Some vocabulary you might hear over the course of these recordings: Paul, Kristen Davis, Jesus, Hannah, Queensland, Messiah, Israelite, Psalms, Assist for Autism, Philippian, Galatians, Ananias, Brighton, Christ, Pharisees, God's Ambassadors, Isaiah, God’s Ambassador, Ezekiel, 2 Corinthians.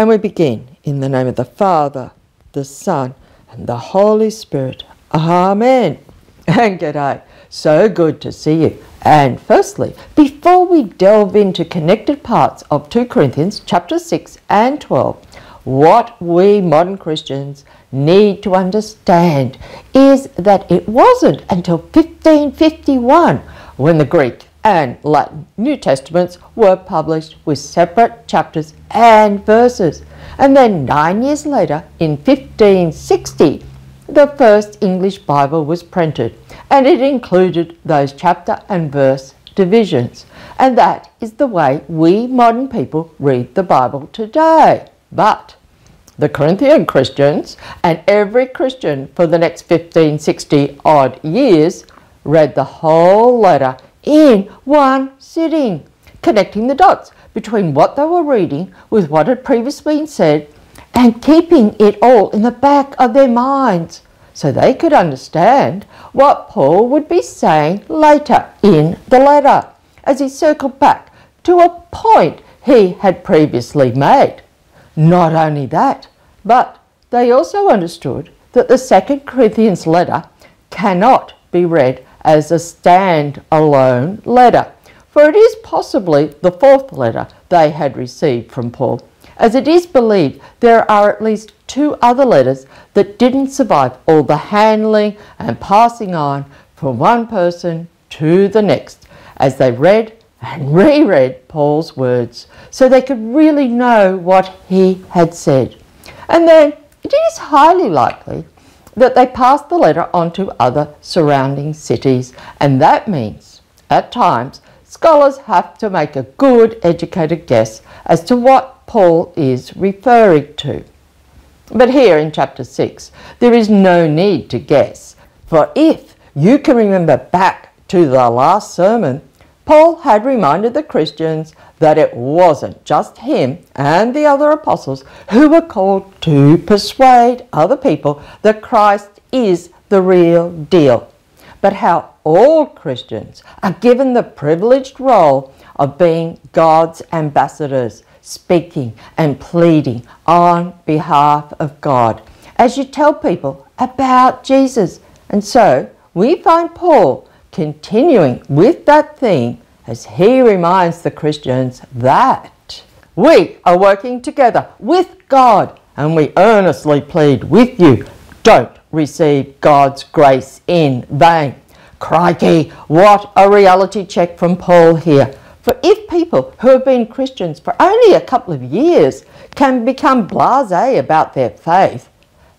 And we begin in the name of the Father, the Son, and the Holy Spirit. Amen. And g'day. So good to see you. And firstly, before we delve into connected parts of 2 Corinthians chapter 6 and 12, what we modern Christians need to understand is that it wasn't until 1551 when the Greek and Latin New Testaments were published with separate chapters and verses. And then 9 years later, in 1560, the first English Bible was printed, and it included those chapter and verse divisions. And that is the way we modern people read the Bible today. But the Corinthian Christians and every Christian for the next 1560-odd years read the whole letter in one sitting, connecting the dots between what they were reading with what had previously been said and keeping it all in the back of their minds so they could understand what Paul would be saying later in the letter as he circled back to a point he had previously made. Not only that, but they also understood that the 2 Corinthians letter cannot be read as a stand-alone letter, for it is possibly the fourth letter they had received from Paul, as it is believed there are at least two other letters that didn't survive all the handling and passing on from one person to the next, as they read and reread Paul's words so they could really know what he had said. And then it is highly likely that they passed the letter on to other surrounding cities, and that means, at times, scholars have to make a good educated guess as to what Paul is referring to. But here in chapter 6, there is no need to guess, for if you can remember back to the last sermon, Paul had reminded the Christians that it wasn't just him and the other apostles who were called to persuade other people that Christ is the real deal, but how all Christians are given the privileged role of being God's ambassadors, speaking and pleading on behalf of God as you tell people about Jesus. And so we find Paul continuing with that theme as he reminds the Christians that we are working together with God, and we earnestly plead with you, don't receive God's grace in vain. Crikey, what a reality check from Paul here. For if people who have been Christians for only a couple of years can become blasé about their faith,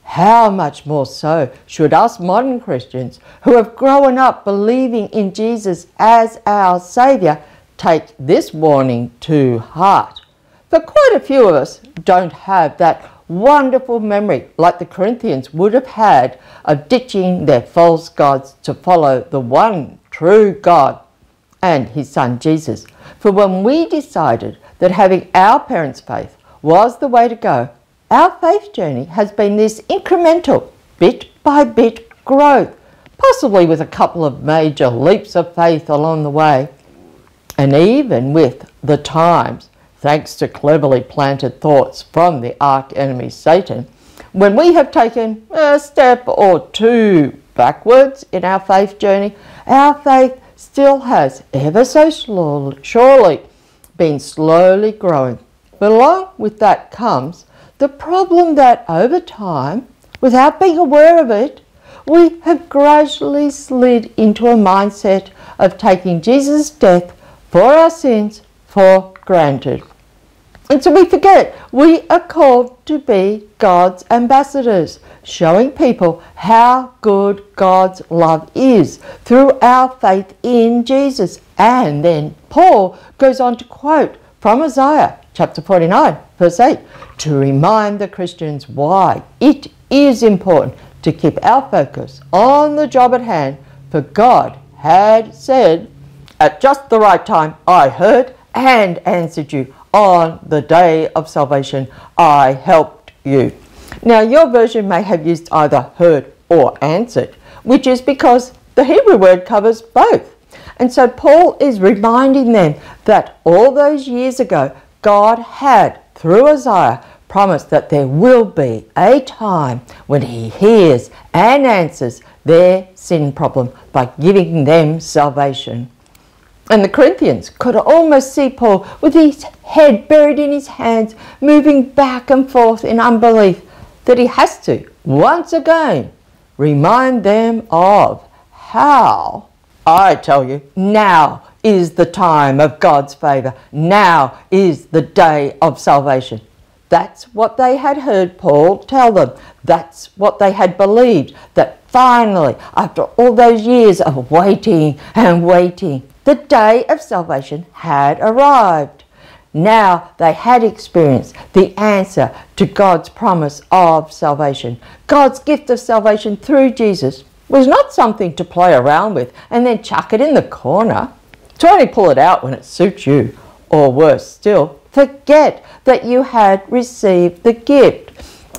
how much more so should us modern Christians who have grown up believing in Jesus as our Saviour take this warning to heart? For quite a few of us don't have that wonderful memory like the Corinthians would have had of ditching their false gods to follow the one true God and His Son Jesus. For when we decided that having our parents' faith was the way to go, our faith journey has been this incremental, bit-by-bit growth, possibly with a couple of major leaps of faith along the way. And even with the times, thanks to cleverly planted thoughts from the arch-enemy Satan, when we have taken a step or two backwards in our faith journey, our faith still has ever so surely been slowly growing. But along with that comes the problem that over time, without being aware of it, we have gradually slid into a mindset of taking Jesus' death for our sins for granted. And so we forget we are called to be God's ambassadors, showing people how good God's love is through our faith in Jesus. And then Paul goes on to quote from Isaiah chapter 49, verse 8, to remind the Christians why it is important to keep our focus on the job at hand, for God had said, at just the right time I heard and answered you. On the day of salvation I helped you. Now your version may have used either heard or answered, which is because the Hebrew word covers both. And so Paul is reminding them that all those years ago, God had, through Isaiah, promise that there will be a time when he hears and answers their sin problem by giving them salvation. And the Corinthians could almost see Paul with his head buried in his hands, moving back and forth in unbelief, that he has to once again remind them of how, I tell you, now is the time of God's favor. Now is the day of salvation. That's what they had heard Paul tell them. That's what they had believed, that finally, after all those years of waiting and waiting, the day of salvation had arrived. Now they had experienced the answer to God's promise of salvation. God's gift of salvation through Jesus was not something to play around with and then chuck it in the corner. Try to pull it out when it suits you, or worse still, forget that you had received the gift,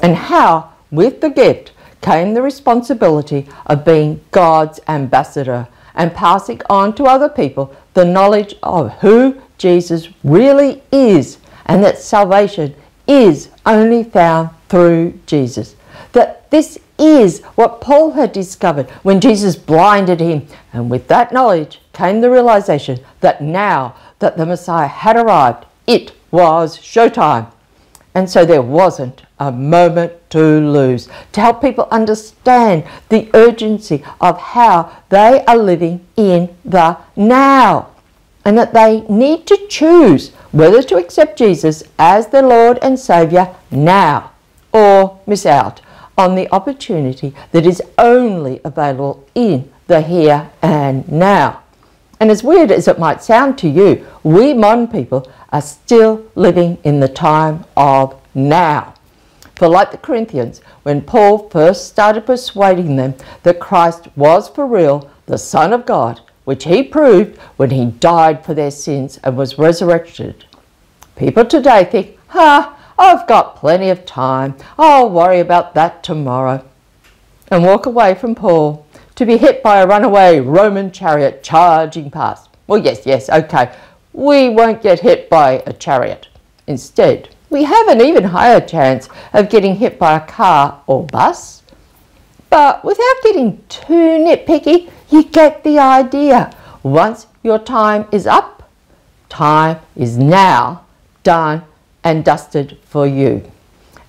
and how with the gift came the responsibility of being God's ambassador and passing on to other people the knowledge of who Jesus really is, and that salvation is only found through Jesus. That this is what Paul had discovered when Jesus blinded him, and with that knowledge came the realization that now that the Messiah had arrived, it was showtime. And so there wasn't a moment to lose to help people understand the urgency of how they are living in the now, and that they need to choose whether to accept Jesus as their Lord and Saviour now, or miss out on the opportunity that is only available in the here and now. And as weird as it might sound to you, we modern people are still living in the time of now. For like the Corinthians, when Paul first started persuading them that Christ was for real the Son of God, which he proved when he died for their sins and was resurrected, people today think, I've got plenty of time, I'll worry about that tomorrow, and walk away from Paul to be hit by a runaway Roman chariot charging past. Well, yes, okay, we won't get hit by a chariot. Instead, we have an even higher chance of getting hit by a car or bus. But without getting too nitpicky, you get the idea. Once your time is up, time is now done and dusted for you.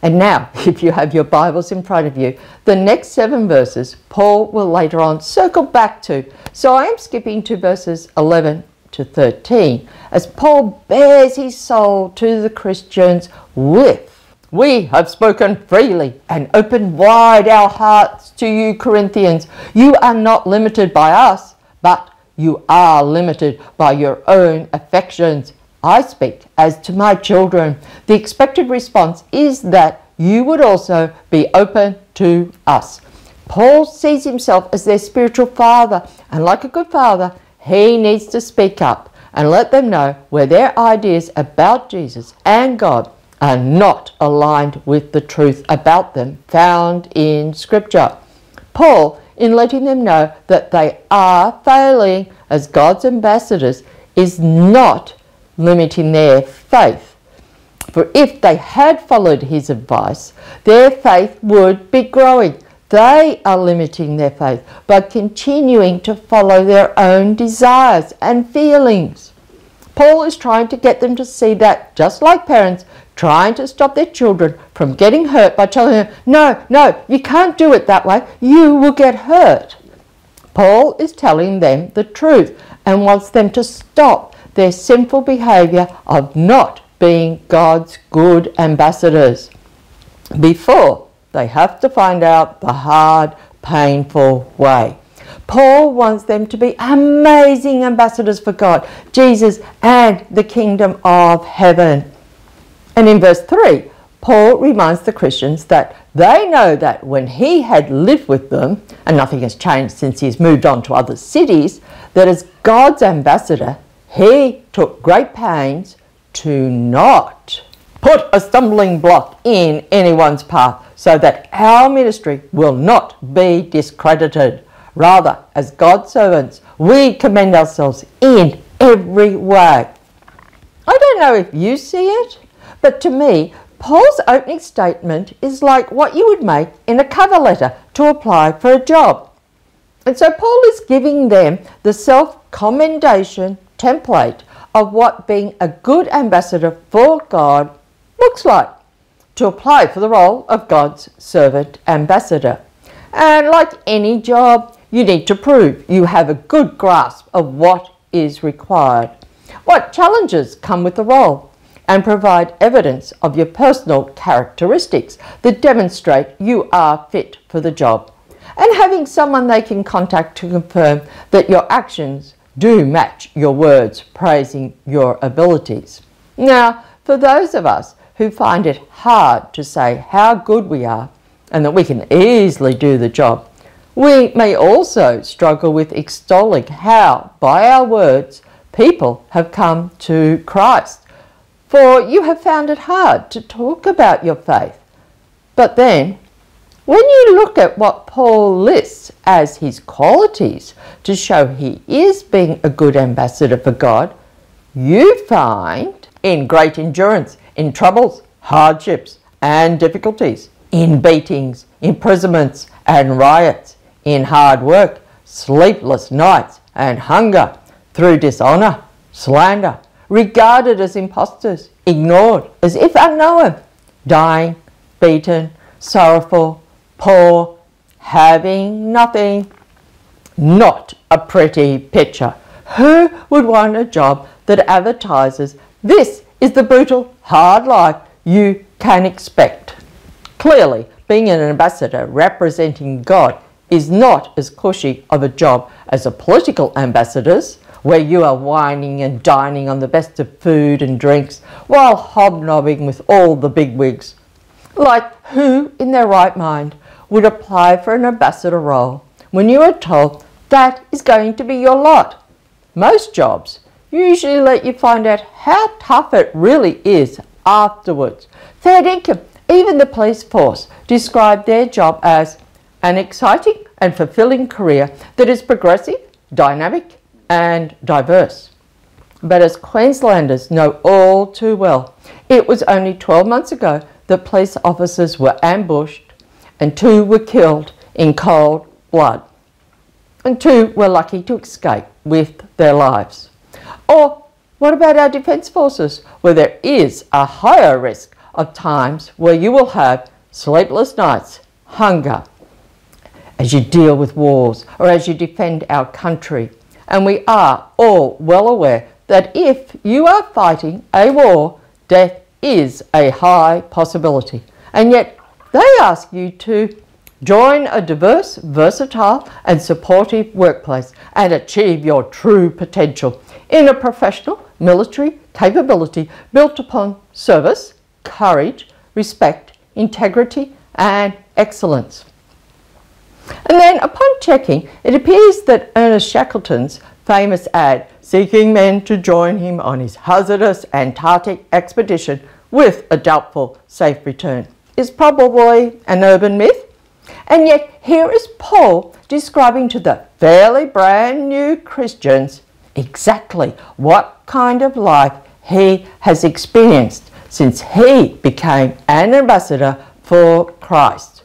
And now, if you have your Bibles in front of you, the next 7 verses Paul will later on circle back to. So I am skipping to verses 11 to 13 as Paul bears his soul to the Christians with, "We have spoken freely and opened wide our hearts to you, Corinthians. You are not limited by us, but you are limited by your own affections. I speak as to my children." The expected response is that you would also be open to us. Paul sees himself as their spiritual father, and like a good father, he needs to speak up and let them know where their ideas about Jesus and God are not aligned with the truth about them found in Scripture. Paul, in letting them know that they are failing as God's ambassadors, is not limiting their faith. For if they had followed his advice, their faith would be growing. They are limiting their faith by continuing to follow their own desires and feelings. Paul is trying to get them to see that, just like parents trying to stop their children from getting hurt by telling them, no, you can't do it that way, you will get hurt. Paul is telling them the truth and wants them to stop their sinful behaviour of not being God's good ambassadors before they have to find out the hard, painful way. Paul wants them to be amazing ambassadors for God, Jesus, and the kingdom of heaven. And in verse 3, Paul reminds the Christians that they know that when he had lived with them, and nothing has changed since he has moved on to other cities, that as God's ambassador, he took great pains to not put a stumbling block in anyone's path, so that our ministry will not be discredited. Rather, as God's servants, we commend ourselves in every way. I don't know if you see it, but to me, Paul's opening statement is like what you would make in a cover letter to apply for a job. And so Paul is giving them the self-commendation template of what being a good ambassador for God looks like to apply for the role of God's servant ambassador. And like any job, you need to prove you have a good grasp of what is required, what challenges come with the role, and provide evidence of your personal characteristics that demonstrate you are fit for the job, and having someone they can contact to confirm that your actions do match your words, praising your abilities. Now, for those of us who find it hard to say how good we are and that we can easily do the job, we may also struggle with extolling how, by our words, people have come to Christ. For you have found it hard to talk about your faith. But then, when you look at what Paul lists as his qualities to show he is being a good ambassador for God, you find in great endurance, in troubles, hardships and difficulties, in beatings, imprisonments and riots, in hard work, sleepless nights and hunger, through dishonor, slander, regarded as impostors, ignored as if unknown, dying, beaten, sorrowful, poor, having nothing. Not a pretty picture. Who would want a job that advertises this is the brutal, hard life you can expect? Clearly, being an ambassador representing God is not as cushy of a job as a political ambassador's, where you are whining and dining on the best of food and drinks while hobnobbing with all the bigwigs. Like, who in their right mind would apply for an ambassador role when you are told that is going to be your lot? Most jobs usually let you find out how tough it really is afterwards. Third income, even the police force describe their job as an exciting and fulfilling career that is progressive, dynamic, and diverse. But as Queenslanders know all too well, it was only 12 months ago that police officers were ambushed and 2 were killed in cold blood, and 2 were lucky to escape with their lives. Or what about our defence forces, where there is a higher risk of times where you will have sleepless nights, hunger, as you deal with wars or as you defend our country. And we are all well aware that if you are fighting a war, death is a high possibility. And yet they ask you to join a diverse, versatile and supportive workplace and achieve your true potential in a professional military capability built upon service, courage, respect, integrity and excellence. And then, upon checking, it appears that Ernest Shackleton's famous ad, seeking men to join him on his hazardous Antarctic expedition with a doubtful safe return, is probably an urban myth. And yet, here is Paul describing to the fairly brand new Christians exactly what kind of life he has experienced since he became an ambassador for Christ.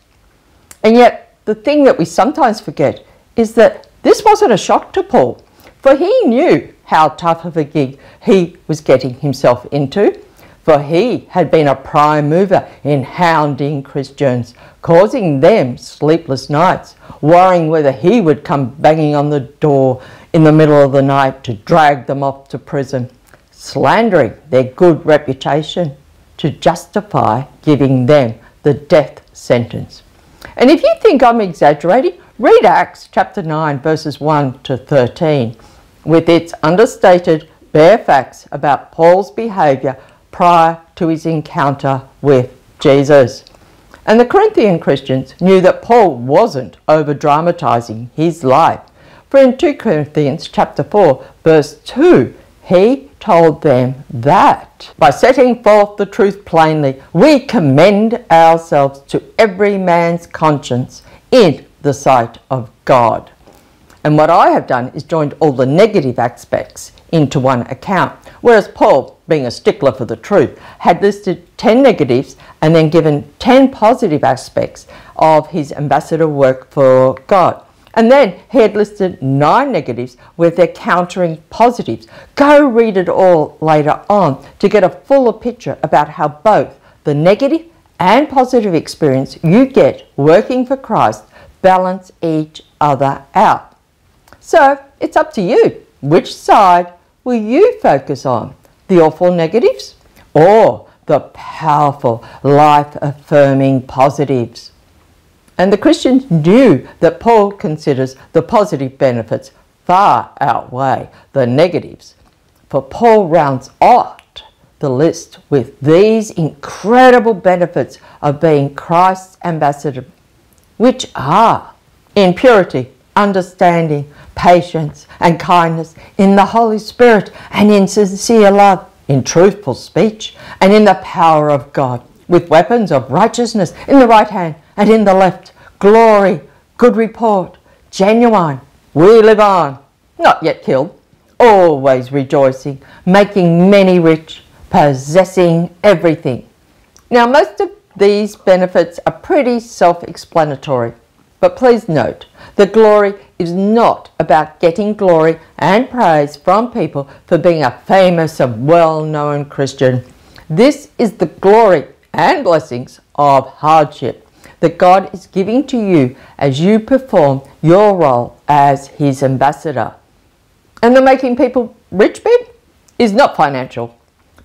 And yet, the thing that we sometimes forget is that this wasn't a shock to Paul, for he knew how tough of a gig he was getting himself into, for he had been a prime mover in hounding Christians, causing them sleepless nights, worrying whether he would come banging on the door in the middle of the night to drag them off to prison, slandering their good reputation to justify giving them the death sentence. And if you think I'm exaggerating, read Acts chapter 9 verses 1 to 13 with its understated bare facts about Paul's behaviour prior to his encounter with Jesus. And the Corinthian Christians knew that Paul wasn't over-dramatising his life. For in 2 Corinthians chapter 4 verse 2, he told them that by setting forth the truth plainly, we commend ourselves to every man's conscience in the sight of God. And what I have done is joined all the negative aspects into one account, whereas Paul being a stickler for the truth, had listed 10 negatives and then given 10 positive aspects of his ambassador work for God. And then he had listed 9 negatives with their countering positives. Go read it all later on to get a fuller picture about how both the negative and positive experience you get working for Christ balance each other out. So it's up to you. Which side will you focus on? The awful negatives or the powerful, life-affirming positives? And the Christians knew that Paul considers the positive benefits far outweigh the negatives. For Paul rounds out the list with these incredible benefits of being Christ's ambassador, which are in purity, understanding, patience and kindness, in the Holy Spirit and in sincere love, in truthful speech and in the power of God, with weapons of righteousness in the right hand and in the left, glory, good report, genuine, we live on, not yet killed, always rejoicing, making many rich, possessing everything. Now most of these benefits are pretty self-explanatory, but please note that glory is not about getting glory and praise from people for being a famous and well-known Christian. This is the glory and blessings of hardship that God is giving to you as you perform your role as His ambassador. And the making people rich bit is not financial,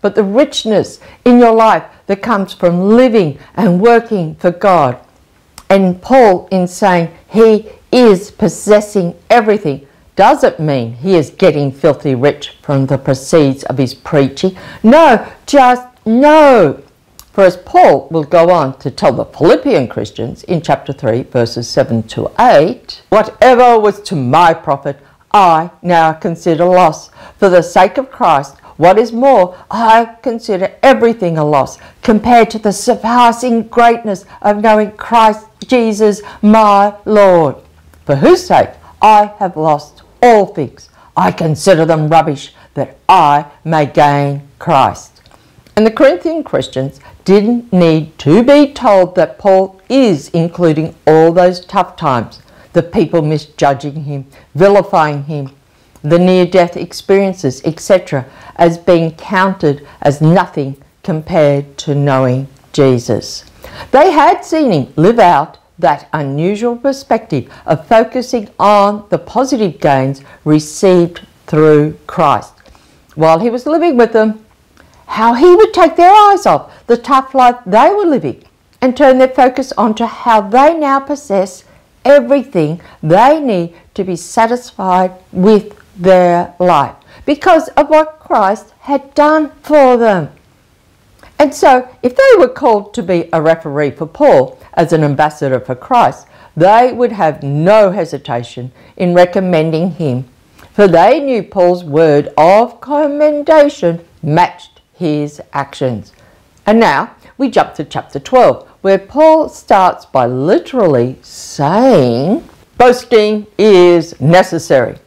but the richness in your life that comes from living and working for God. And Paul, in saying he is possessing everything, doesn't mean he is getting filthy rich from the proceeds of his preaching. No, just no. For as Paul will go on to tell the Philippian Christians in chapter 3, verses 7 to 8, whatever was to my profit, I now consider loss. For the sake of Christ, what is more, I consider everything a loss compared to the surpassing greatness of knowing Christ Jesus, my Lord, for whose sake I have lost all things. I consider them rubbish that I may gain Christ. And the Corinthian Christians didn't need to be told that Paul is including all those tough times, the people misjudging him, vilifying him, the near-death experiences, etc., as being counted as nothing compared to knowing Jesus. They had seen him live out that unusual perspective of focusing on the positive gains received through Christ. While he was living with them, how he would take their eyes off the tough life they were living and turn their focus onto how they now possess everything they need to be satisfied with their life because of what Christ had done for them. And so, if they were called to be a referee for Paul as an ambassador for Christ, they would have no hesitation in recommending him, for they knew Paul's word of commendation matched his actions. And now, we jump to chapter 12, where Paul starts by literally saying, boasting is necessary.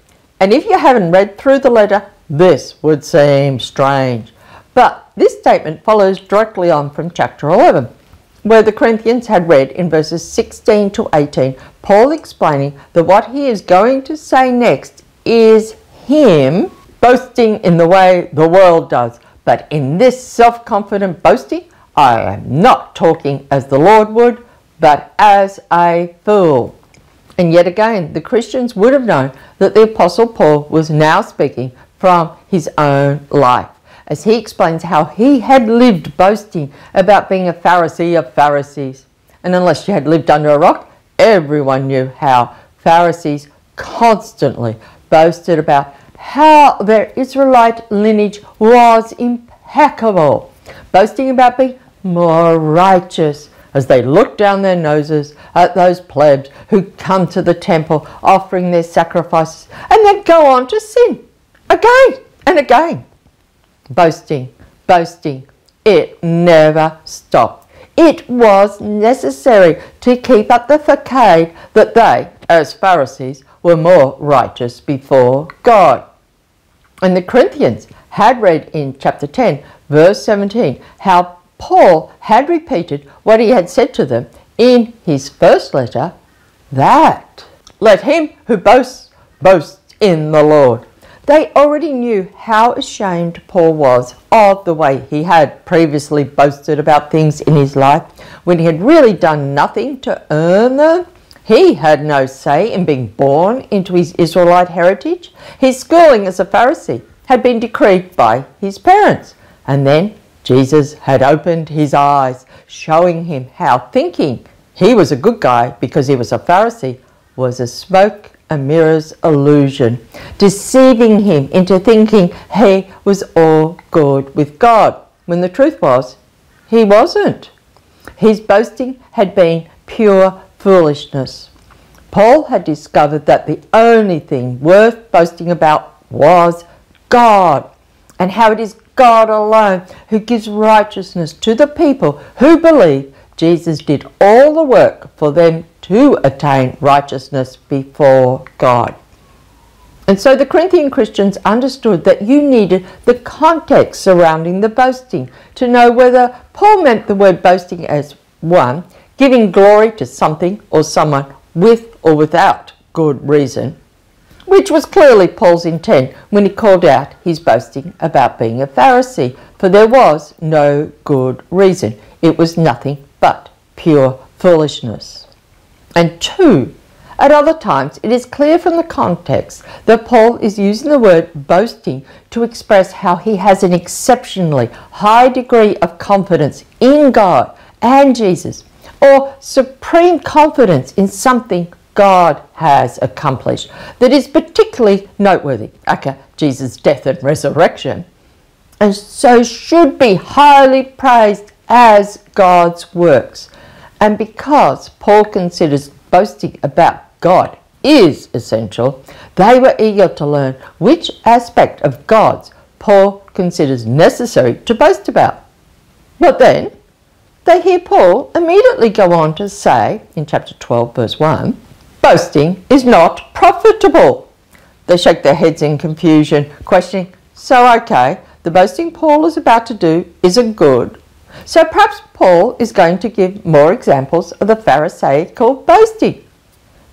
And if you haven't read through the letter, this would seem strange. But this statement follows directly on from chapter 11, where the Corinthians had read in verses 16 to 18, Paul explaining that what he is going to say next is him boasting in the way the world does. But in this self-confident boasting, I am not talking as the Lord would, but as a fool. And yet again, the Christians would have known that the Apostle Paul was now speaking from his own life, as he explains how he had lived boasting about being a Pharisee of Pharisees. And unless you had lived under a rock, everyone knew how Pharisees constantly boasted about how their Israelite lineage was impeccable, boasting about being more righteous, as they looked down their noses at those plebs who come to the temple offering their sacrifices and then go on to sin again and again. Boasting, boasting, it never stopped. It was necessary to keep up the facade that they, as Pharisees, were more righteous before God. And the Corinthians had read in chapter 10, verse 17, how Paul had repeated what he had said to them in his first letter, that let him who boasts, boast in the Lord. They already knew how ashamed Paul was of the way he had previously boasted about things in his life when he had really done nothing to earn them. He had no say in being born into his Israelite heritage. His schooling as a Pharisee had been decreed by his parents. And then Jesus had opened his eyes, showing him how thinking he was a good guy because he was a Pharisee was a smoke and mirrors illusion, deceiving him into thinking he was all good with God, when the truth was he wasn't. His boasting had been pure foolishness. Paul had discovered that the only thing worth boasting about was God, and how it is God alone who gives righteousness to the people who believe Jesus did all the work for them to attain righteousness before God. And so the Corinthian Christians understood that you needed the context surrounding the boasting to know whether Paul meant the word boasting as one, giving glory to something or someone with or without good reason, which was clearly Paul's intent when he called out his boasting about being a Pharisee, for there was no good reason. It was nothing but pure foolishness. And two, at other times it is clear from the context that Paul is using the word boasting to express how he has an exceptionally high degree of confidence in God and Jesus, or supreme confidence in something God has accomplished that is particularly noteworthy, aka Jesus' death and resurrection, and so should be highly praised as God's works. And because Paul considers boasting about God is essential, they were eager to learn which aspect of God's Paul considers necessary to boast about. But then they hear Paul immediately go on to say in chapter 12, verse 1, boasting is not profitable. They shake their heads in confusion, questioning, so okay, the boasting Paul is about to do isn't good. So perhaps Paul is going to give more examples of the Pharisaical boasting.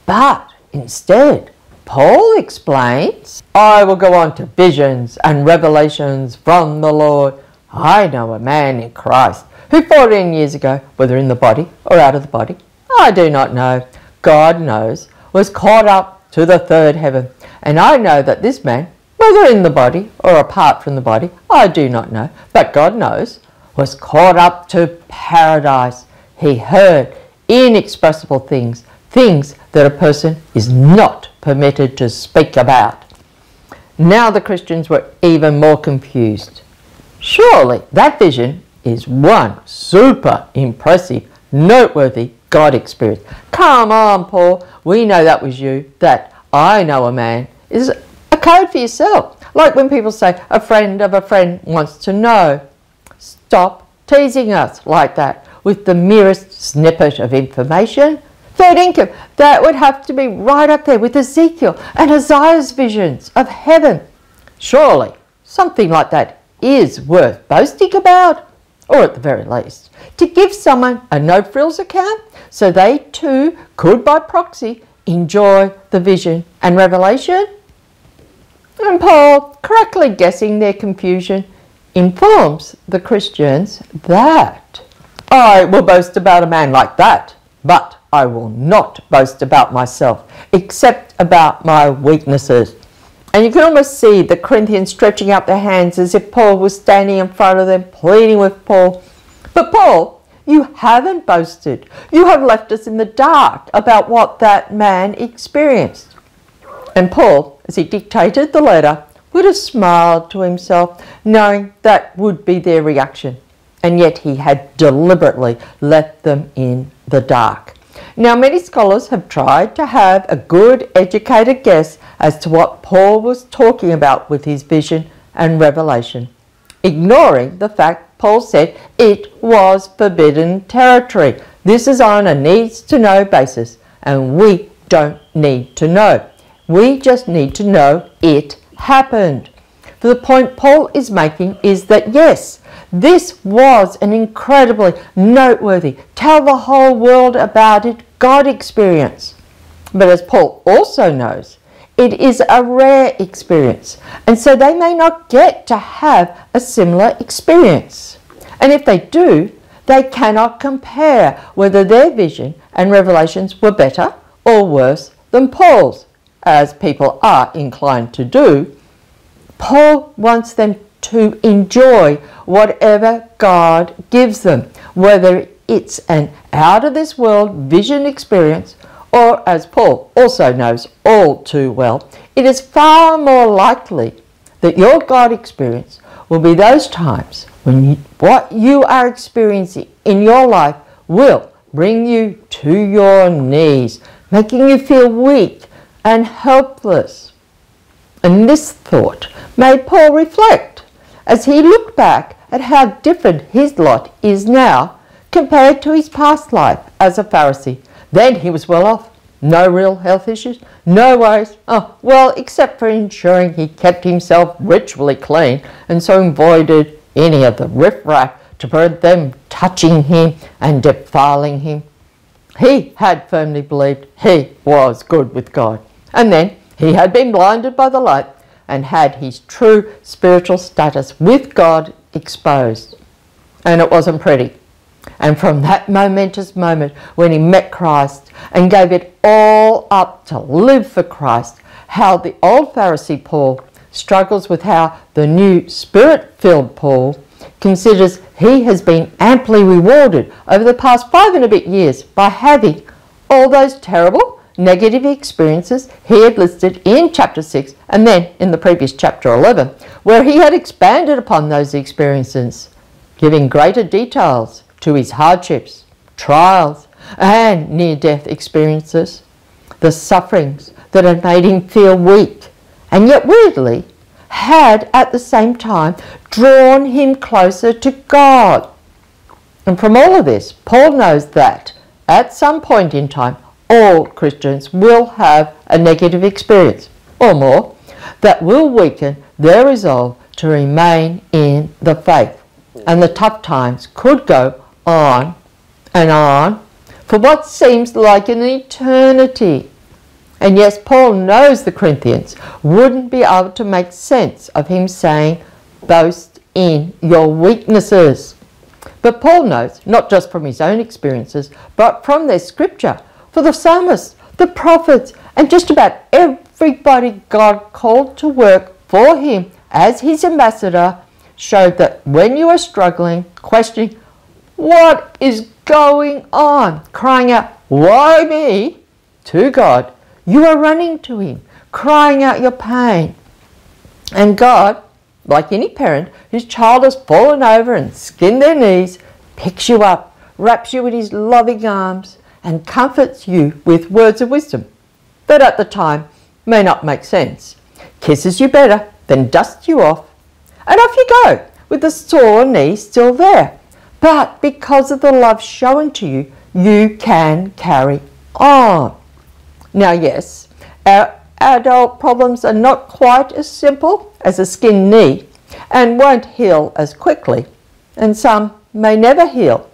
But instead, Paul explains, I will go on to visions and revelations from the Lord. I know a man in Christ who 14 years ago, whether in the body or out of the body, I do not know, God knows, was caught up to the third heaven. And I know that this man, whether in the body or apart from the body, I do not know, but God knows, was caught up to paradise. He heard inexpressible things, things that a person is not permitted to speak about. Now the Christians were even more confused. Surely that vision is one super impressive, noteworthy God experience. Come on, Paul, we know that was you. That I know a man is a code for yourself. Like when people say, a friend of a friend wants to know. Stop teasing us like that with the merest snippet of information. Third income, that would have to be right up there with Ezekiel and Isaiah's visions of heaven. Surely something like that is worth boasting about, or at the very least, to give someone a no-frills account so they too could by proxy enjoy the vision and revelation. And Paul, correctly guessing their confusion, informs the Christians that I will boast about a man like that, but I will not boast about myself, except about my weaknesses. And you can almost see the Corinthians stretching out their hands as if Paul was standing in front of them, pleading with Paul. But Paul, you haven't boasted. You have left us in the dark about what that man experienced. And Paul, as he dictated the letter, would have smiled to himself, knowing that would be their reaction. And yet he had deliberately left them in the dark. Now, many scholars have tried to have a good, educated guess as to what Paul was talking about with his vision and revelation, ignoring the fact Paul said it was forbidden territory. This is on a needs-to-know basis, and we don't need to know. We just need to know it happened. But the point Paul is making is that yes, this was an incredibly noteworthy, tell the whole world about it, God experience. But as Paul also knows, it is a rare experience. And so they may not get to have a similar experience. And if they do, they cannot compare whether their vision and revelations were better or worse than Paul's, as people are inclined to do. Paul wants them to enjoy whatever God gives them, whether it's an out-of-this-world vision experience or, as Paul also knows all too well, it is far more likely that your God experience will be those times when what you are experiencing in your life will bring you to your knees, making you feel weak and helpless. And this thought made Paul reflect as he looked back at how different his lot is now compared to his past life as a Pharisee. Then he was well off, no real health issues, no worries, except for ensuring he kept himself ritually clean and so avoided any of the riffraff to prevent them touching him and defiling him. He had firmly believed he was good with God. And then he had been blinded by the light and had his true spiritual status with God exposed. And it wasn't pretty. And from that momentous moment when he met Christ and gave it all up to live for Christ, how the old Pharisee Paul struggles with how the new Spirit-filled Paul considers he has been amply rewarded over the past 5 and a bit years by having all those terrible negative experiences he had listed in chapter 6 and then in the previous chapter 11, where he had expanded upon those experiences, giving greater details to his hardships, trials, and near-death experiences, the sufferings that had made him feel weak, and yet weirdly had at the same time drawn him closer to God. And from all of this, Paul knows that at some point in time, all Christians will have a negative experience, or more, that will weaken their resolve to remain in the faith. And the tough times could go on and on for what seems like an eternity. And yes, Paul knows the Corinthians wouldn't be able to make sense of him saying, boast in your weaknesses. But Paul knows, not just from his own experiences, but from their scripture, for the psalmists, the prophets, and just about everybody God called to work for him as his ambassador showed that when you are struggling, questioning, what is going on? Crying out, why me? To God, you are running to him, crying out your pain. And God, like any parent whose child has fallen over and skinned their knees, picks you up, wraps you in his loving arms, and comforts you with words of wisdom that at the time may not make sense, kisses you better, then dusts you off, and off you go with the sore knee still there. But because of the love shown to you, you can carry on. Now yes, our adult problems are not quite as simple as a skinned knee and won't heal as quickly, and some may never heal.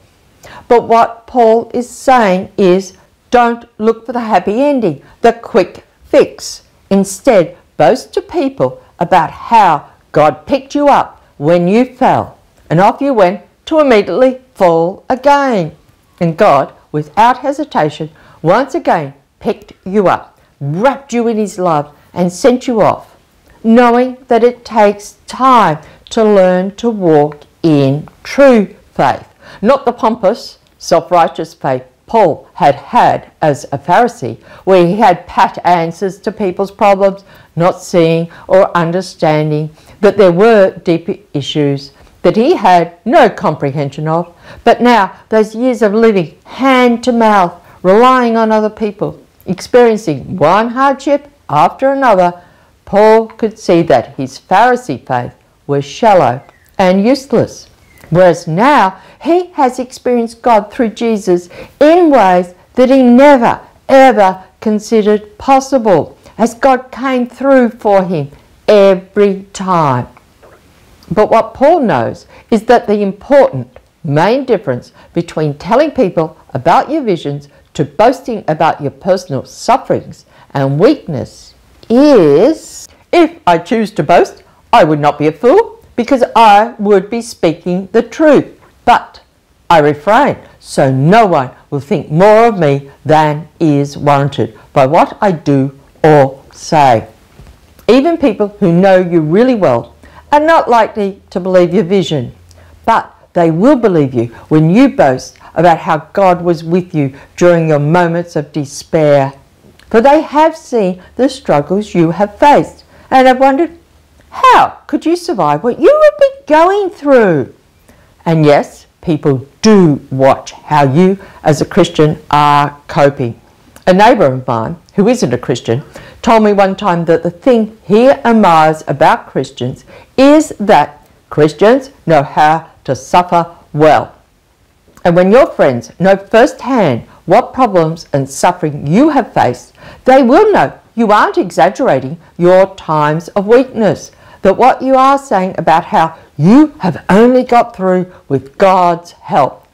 But what Paul is saying is, don't look for the happy ending, the quick fix. Instead, boast to people about how God picked you up when you fell, and off you went to immediately fall again. And God, without hesitation, once again picked you up, wrapped you in his love, and sent you off, knowing that it takes time to learn to walk in true faith. Not the pompous, self-righteous faith Paul had had as a Pharisee, where he had pat answers to people's problems, not seeing or understanding that there were deeper issues that he had no comprehension of. But now, those years of living hand to mouth, relying on other people, experiencing one hardship after another, Paul could see that his Pharisee faith was shallow and useless. Whereas now, he has experienced God through Jesus in ways that he never, ever considered possible, as God came through for him every time. But what Paul knows is that the important main difference between telling people about your visions to boasting about your personal sufferings and weakness is, if I choose to boast, I would not be a fool because I would be speaking the truth. But I refrain so no one will think more of me than is warranted by what I do or say. Even people who know you really well are not likely to believe your vision, but they will believe you when you boast about how God was with you during your moments of despair. For they have seen the struggles you have faced and have wondered, how could you survive what you have been going through? And yes, people do watch how you as a Christian are coping. A neighbour of mine, who isn't a Christian, told me one time that the thing he admires about Christians is that Christians know how to suffer well. And when your friends know firsthand what problems and suffering you have faced, they will know you aren't exaggerating your times of weakness, that what you are saying about how you have only got through with God's help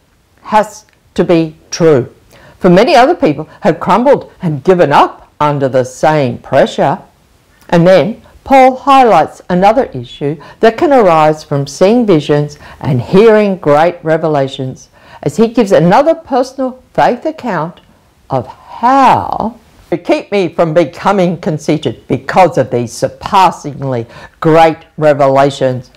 has to be true. For many other people have crumbled and given up under the same pressure. And then Paul highlights another issue that can arise from seeing visions and hearing great revelations, as he gives another personal faith account of how to keep me from becoming conceited because of these surpassingly great revelations.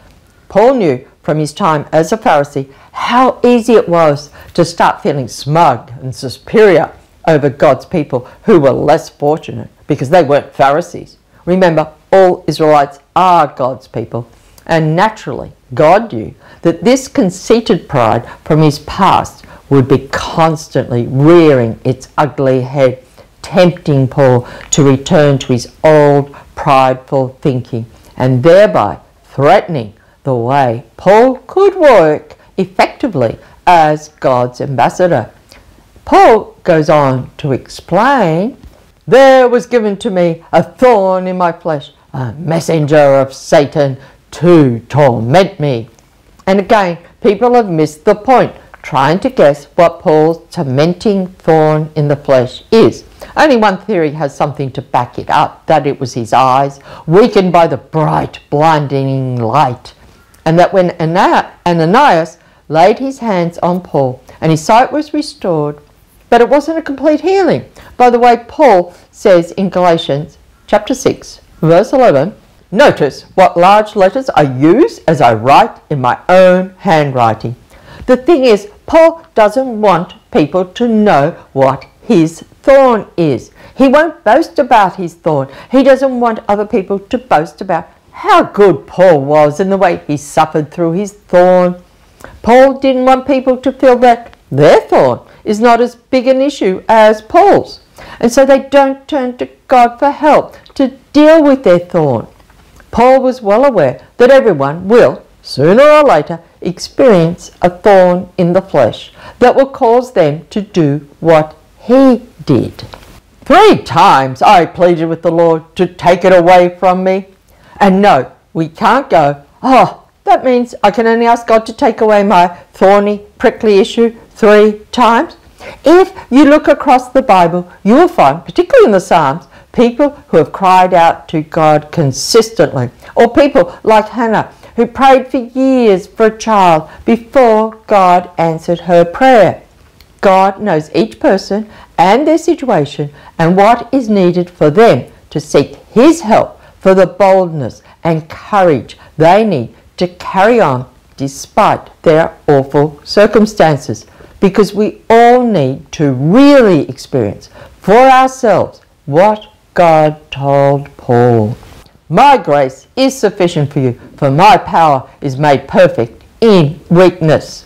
Paul knew from his time as a Pharisee how easy it was to start feeling smug and superior over God's people who were less fortunate because they weren't Pharisees. Remember, all Israelites are God's people, and naturally God knew that this conceited pride from his past would be constantly rearing its ugly head, tempting Paul to return to his old prideful thinking and thereby threatening the way Paul could work effectively as God's ambassador. Paul goes on to explain, "There was given to me a thorn in my flesh, a messenger of Satan to torment me." And again, people have missed the point, trying to guess what Paul's tormenting thorn in the flesh is. Only one theory has something to back it up, that it was his eyes, weakened by the bright, blinding light. And that when Ananias laid his hands on Paul and his sight was restored, but it wasn't a complete healing. By the way, Paul says in Galatians chapter 6, verse 11, "Notice what large letters I use as I write in my own handwriting." The thing is, Paul doesn't want people to know what his thorn is. He won't boast about his thorn. He doesn't want other people to boast about how good Paul was and the way he suffered through his thorn. Paul didn't want people to feel that their thorn is not as big an issue as Paul's, and so they don't turn to God for help to deal with their thorn. Paul was well aware that everyone will, sooner or later, experience a thorn in the flesh that will cause them to do what he did. "Three times I pleaded with the Lord to take it away from me." And no, we can't go, "Oh, that means I can only ask God to take away my thorny, prickly issue three times." If you look across the Bible, you will find, particularly in the Psalms, people who have cried out to God consistently, or people like Hannah, who prayed for years for a child before God answered her prayer. God knows each person and their situation and what is needed for them to seek his help for the boldness and courage they need to carry on despite their awful circumstances, because we all need to really experience for ourselves what God told Paul. "My grace is sufficient for you, for my power is made perfect in weakness."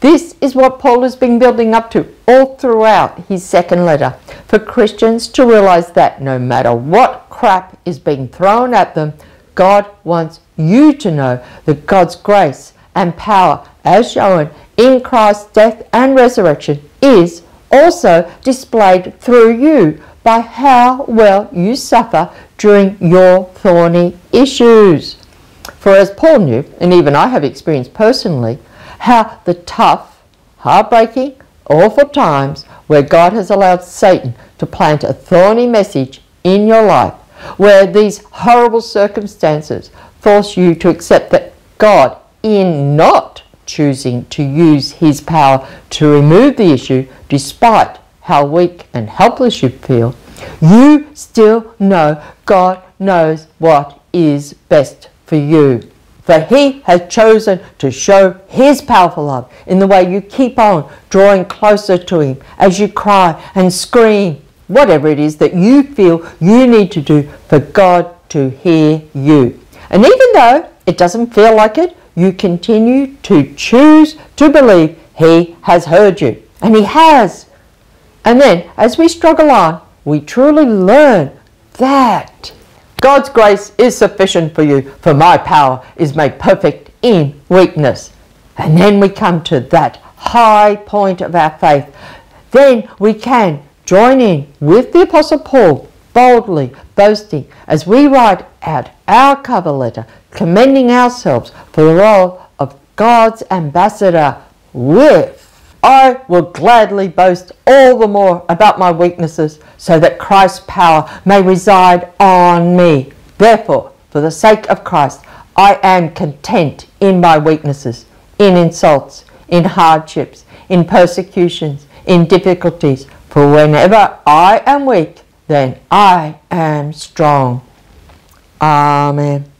This is what Paul has been building up to all throughout his second letter, for Christians to realize that no matter what crap is being thrown at them, God wants you to know that God's grace and power, as shown in Christ's death and resurrection, is also displayed through you by how well you suffer during your thorny issues. For as Paul knew, and even I have experienced personally, how the tough, heartbreaking, awful times where God has allowed Satan to plant a thorny message in your life, where these horrible circumstances force you to accept that God, in not choosing to use his power to remove the issue, despite how weak and helpless you feel, you still know God knows what is best for you. For he has chosen to show his powerful love in the way you keep on drawing closer to him as you cry and scream, whatever it is that you feel you need to do for God to hear you. And even though it doesn't feel like it, you continue to choose to believe he has heard you. And he has. And then as we struggle on, we truly learn that God's grace is sufficient for you, for my power is made perfect in weakness. And then we come to that high point of our faith. Then we can join in with the Apostle Paul, boldly boasting as we write out our cover letter, commending ourselves for the role of God's ambassador with, I will gladly boast all the more about my weaknesses so that Christ's power may reside on me. Therefore, for the sake of Christ, I am content in my weaknesses, in insults, in hardships, in persecutions, in difficulties. For whenever I am weak, then I am strong. Amen.